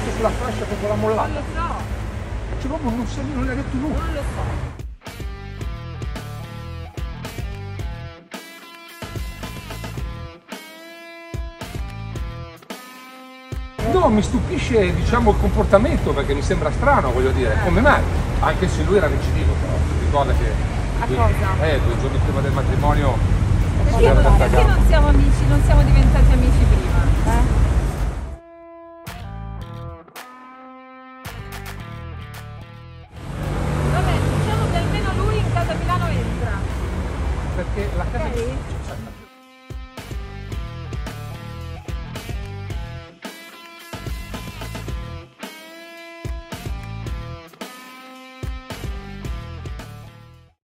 attaccato sulla fascia con la mollata. Non lo so. Cioè proprio non sa, non l'ha detto lui. Non lo so. No, mi stupisce, diciamo, il comportamento, perché mi sembra strano, voglio dire, come mai? Anche se lui era recidivo, però ti ricorda che due giorni prima del matrimonio perché non siamo amici, non siamo diventati amici prima? Vabbè, diciamo che almeno lui in casa Milano entra. Perché la casa